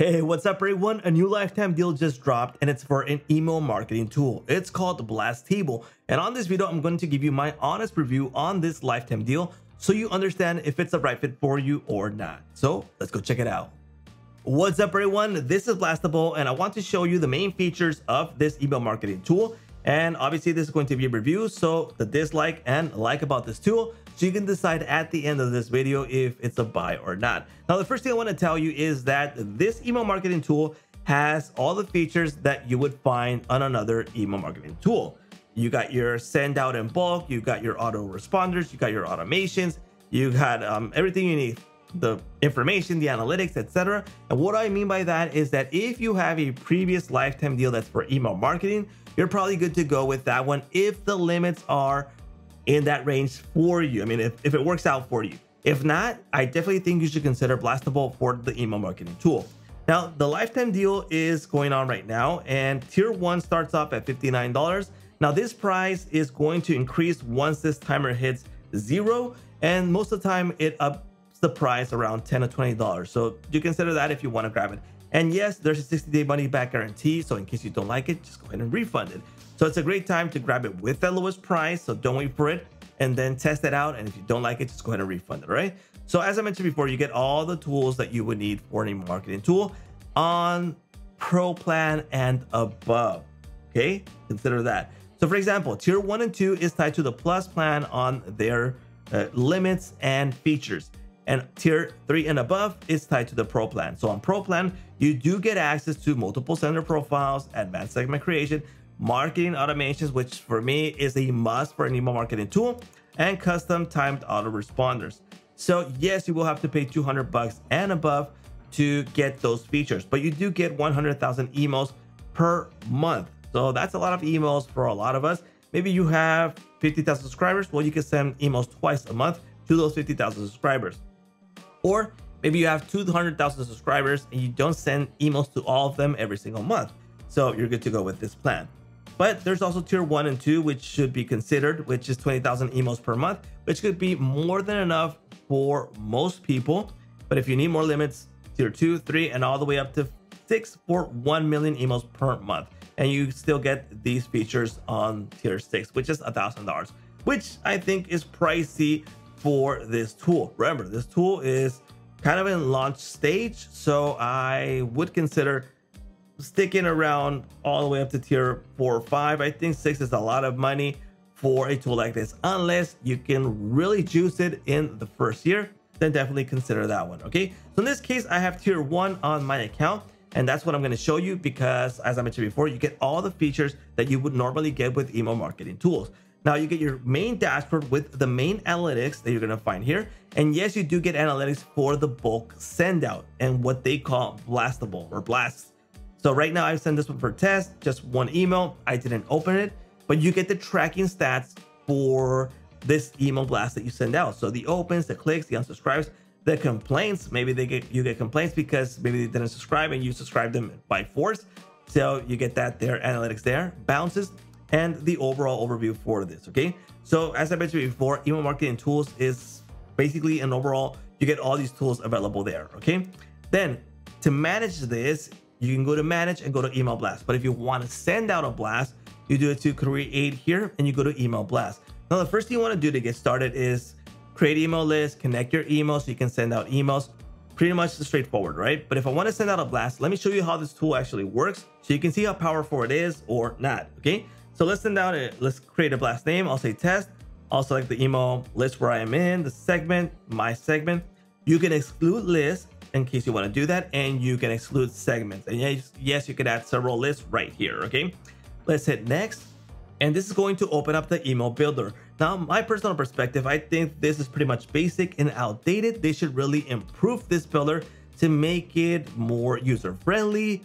Hey, what's up everyone? A new lifetime deal just dropped and it's for an email marketing tool. It's called Blastable. And on this video, I'm going to give you my honest review on this lifetime deal so you understand if it's the right fit for you or not. So let's go check it out. What's up everyone? This is Blastable and I want to show you the main features of this email marketing tool. And obviously this is going to be a review. So the dislike and like about this tool. So you can decide at the end of this video if it's a buy or not. Now, the first thing I want to tell you is that this email marketing tool has all the features that you would find on another email marketing tool. You got your send out in bulk, you got your autoresponders, you got your automations, you got everything you need, the information, the analytics, etc. And what I mean by that is that if you have a previous lifetime deal that's for email marketing, you're probably good to go with that one if the limits are in that range for you. I mean, if it works out for you. If not, I definitely think you should consider Blastable for the email marketing tool. Now, the lifetime deal is going on right now and tier one starts off at $59. Now, this price is going to increase once this timer hits zero, and most of the time it ups the price around $10 or $20. So you consider that if you want to grab it. And yes, there's a 60-day money back guarantee. So in case you don't like it, just go ahead and refund it. So it's a great time to grab it with the lowest price. So don't wait for it and then test it out. And if you don't like it, just go ahead and refund it, right? So as I mentioned before, you get all the tools that you would need for any marketing tool on Pro plan and above, okay? Consider that. So for example, tier 1 and 2 is tied to the Plus plan on their limits and features. And tier 3 and above is tied to the Pro plan. So on Pro plan, you do get access to multiple sender profiles, advanced segment creation, marketing automations, which for me is a must for an email marketing tool, and custom timed autoresponders. So yes, you will have to pay $200 and above to get those features, but you do get 100,000 emails per month. So that's a lot of emails for a lot of us. Maybe you have 50,000 subscribers. Well, you can send emails twice a month to those 50,000 subscribers. Or maybe you have 200,000 subscribers and you don't send emails to all of them every single month. So you're good to go with this plan. But there's also tier 1 and 2, which should be considered, which is 20,000 emails per month, which could be more than enough for most people. But if you need more limits, tier 2, 3, and all the way up to 6 for 1 million emails per month. And you still get these features on tier 6, which is $1,000, which I think is pricey for this tool. Remember, this tool is kind of in launch stage, so I would consider sticking around all the way up to tier 4 or 5. I think 6 is a lot of money for a tool like this. Unless you can really juice it in the first year, then definitely consider that one, okay? So in this case, I have tier 1 on my account, and that's what I'm going to show you because, as I mentioned before, you get all the features that you would normally get with email marketing tools. Now you get your main dashboard with the main analytics that you're going to find here. And yes, you do get analytics for the bulk send out and what they call Blastable or blasts. So right now I've sent this one for test, just one email. I didn't open it, but you get the tracking stats for this email blast that you send out. So the opens, the clicks, the unsubscribes, the complaints. Maybe you get complaints because maybe they didn't subscribe and you subscribe them by force. So you get that there, analytics there, bounces, and the overall overview for this, okay? So as I mentioned before, email marketing tools is basically an overall, you get all these tools available there, okay? Then to manage this, you can go to manage and go to email blast. But if you want to send out a blast, you do it to create here and you go to email blast. Now, the first thing you want to do to get started is create email list, connect your emails so you can send out emails. Pretty much straightforward, right? But if I want to send out a blast, let me show you how this tool actually works so you can see how powerful it is or not, okay? So let's send out let's create a blast name. I'll say test. I'll select the email list where I am in, the segment, my segment. You can exclude lists in case you want to do that, and you can exclude segments. And yes, you can add several lists right here, okay? Let's hit next, and this is going to open up the email builder. Now, my personal perspective, I think this is pretty much basic and outdated. They should really improve this builder to make it more user-friendly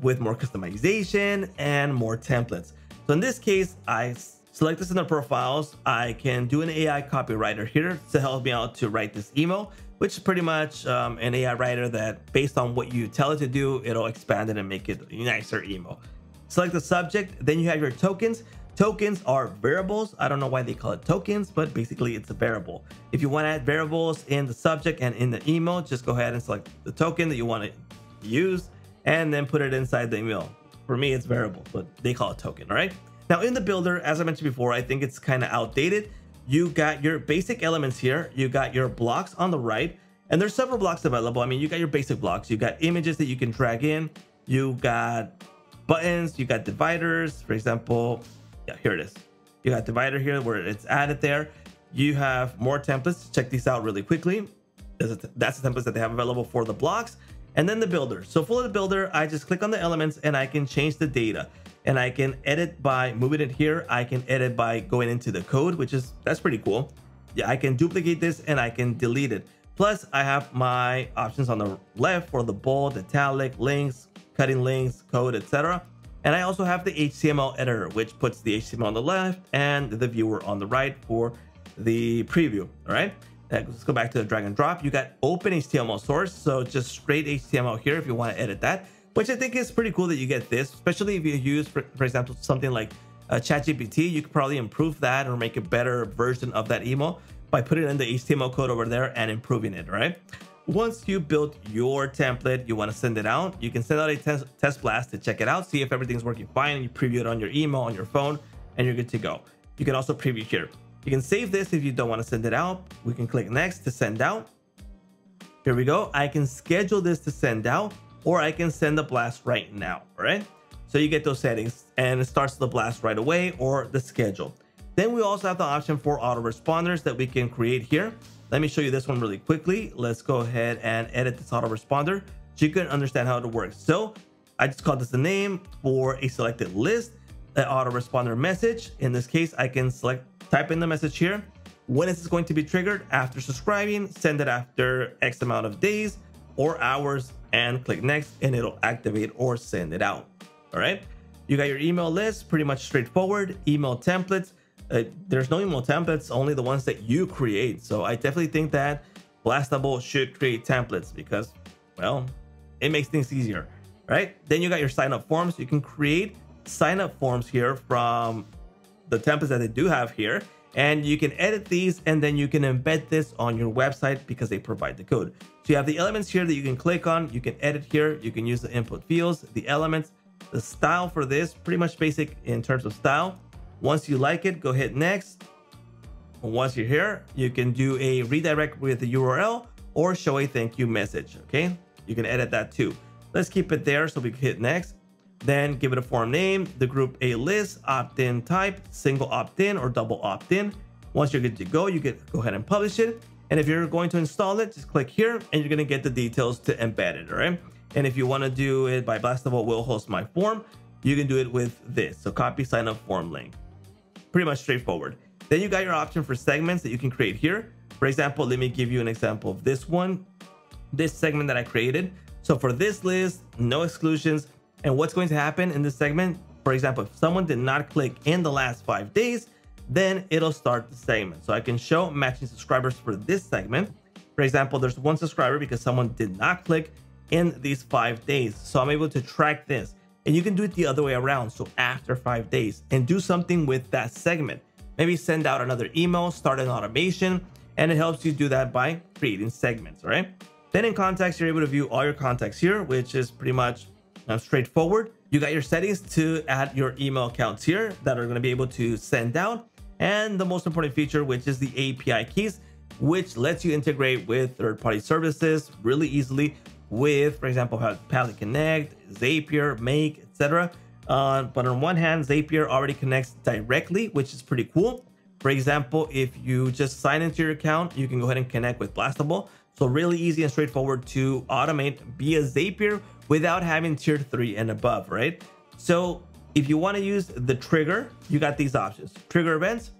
with more customization and more templates. So in this case, I select the sender profiles. I can do an AI copywriter here to help me out to write this email, which is pretty much an AI writer that based on what you tell it to do, it'll expand it and make it a nicer email. Select the subject, then you have your tokens. Tokens are variables. I don't know why they call it tokens, but basically it's a variable. If you want to add variables in the subject and in the email, just go ahead and select the token that you want to use, and then put it inside the email. For me, it's variable, but they call it token. All right. Now in the builder, as I mentioned before, I think it's kind of outdated. You got your basic elements here. You got your blocks on the right, and there's several blocks available. I mean, you got your basic blocks. You got images that you can drag in. You got buttons. You got dividers. For example, yeah, here it is. You got divider here where it's added there. You have more templates. Check these out really quickly. That's the templates that they have available for the blocks. And then the builder. So for the builder, I just click on the elements and I can change the data, and I can edit by moving it here. I can edit by going into the code, which is, that's pretty cool. Yeah, I can duplicate this and I can delete it. Plus I have my options on the left for the bold, italic, links, cutting links, code, etc. And I also have the HTML editor, which puts the HTML on the left and the viewer on the right for the preview. All right, let's go back to the drag and drop. You got open HTML source. So just straight HTML here if you want to edit that, which I think is pretty cool that you get this, especially if you use, for example, something like ChatGPT. You could probably improve that or make a better version of that email by putting in the HTML code over there and improving it, right? Once you build your template, you want to send it out. You can send out a test blast to check it out, see if everything's working fine, and you preview it on your email, on your phone, and you're good to go. You can also preview here. You can save this if you don't want to send it out. We can click next to send out. Here we go. I can schedule this to send out, or I can send the blast right now, all right? So you get those settings, and it starts the blast right away or the schedule. Then we also have the option for autoresponders that we can create here. Let me show you this one really quickly. Let's go ahead and edit this autoresponder so you can understand how it works. So I just called this the name for a selected list, an autoresponder message. In this case, I can type in the message here. When is this going to be triggered? After subscribing, send it after X amount of days or hours, and click next, and it'll activate or send it out. All right. You got your email list, pretty much straightforward. Email templates. There's no email templates, only the ones that you create. So I definitely think that Blastable should create templates because, well, it makes things easier, right? Then you got your sign up forms. You can create sign up forms here from the templates that they do have here, and you can edit these, and then you can embed this on your website because they provide the code. So you have the elements here that you can click on. You can edit here. You can use the input fields, the elements, the style for this, pretty much basic in terms of style. Once you like it, go hit next. And once you're here, you can do a redirect with the URL or show a thank you message, okay? You can edit that too. Let's keep it there so we can hit next. Then give it a form name, the group A list, opt-in type, single opt-in or double opt-in. Once you're good to go, you can go ahead and publish it. And if you're going to install it, just click here and you're gonna get the details to embed it, all right? And if you wanna do it by Blastable, we'll host my form. You can do it with this. So copy sign up form link. Pretty much straightforward. Then you got your option for segments that you can create here. For example, let me give you an example of this one, this segment that I created. So for this list, no exclusions. And what's going to happen in this segment, for example, if someone did not click in the last 5 days, then it'll start the segment. So I can show matching subscribers for this segment. For example, there's one subscriber because someone did not click in these 5 days. So I'm able to track this. And you can do it the other way around, so after 5 days, and do something with that segment. Maybe send out another email, start an automation, and it helps you do that by creating segments, all right? Then in contacts, you're able to view all your contacts here, which is pretty much straightforward. You got your settings to add your email accounts here that are gonna be able to send out, and the most important feature, which is the API keys, which lets you integrate with third-party services really easily, with, for example, Pabbly Connect, Zapier, Make, etc. But on one hand, Zapier already connects directly, which is pretty cool. For example, if you just sign into your account, you can go ahead and connect with Blastable. So really easy and straightforward to automate via Zapier without having tier 3 and above, right? So if you want to use the trigger, you got these options: trigger events,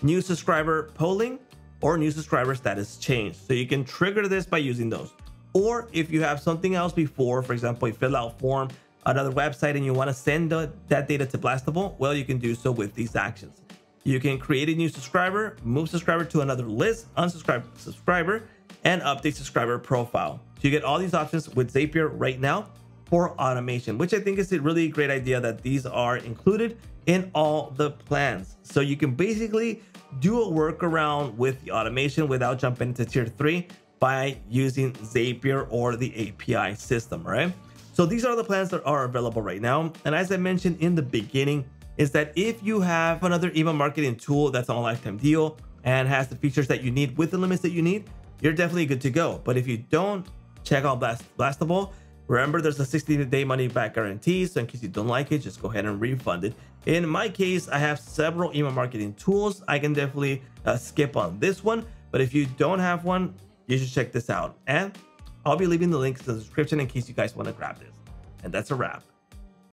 new subscriber polling, or new subscriber status change. So you can trigger this by using those. Or if you have something else before, for example, you fill out form, another website, and you want to send that data to Blastable, well, you can do so with these actions. You can create a new subscriber, move subscriber to another list, unsubscribe subscriber, and update subscriber profile. So you get all these options with Zapier right now for automation, which I think is a really great idea that these are included in all the plans. So you can basically do a workaround with the automation without jumping into tier 3. By using Zapier or the API system, right? So these are the plans that are available right now. And as I mentioned in the beginning, is that if you have another email marketing tool that's on a lifetime deal and has the features that you need with the limits that you need, you're definitely good to go. But if you don't, check out Blastable. Remember, there's a 60-day money-back guarantee, so in case you don't like it, just go ahead and refund it. In my case, I have several email marketing tools. I can definitely skip on this one, but if you don't have one, you should check this out. And I'll be leaving the links in the description in case you guys want to grab this. And that's a wrap.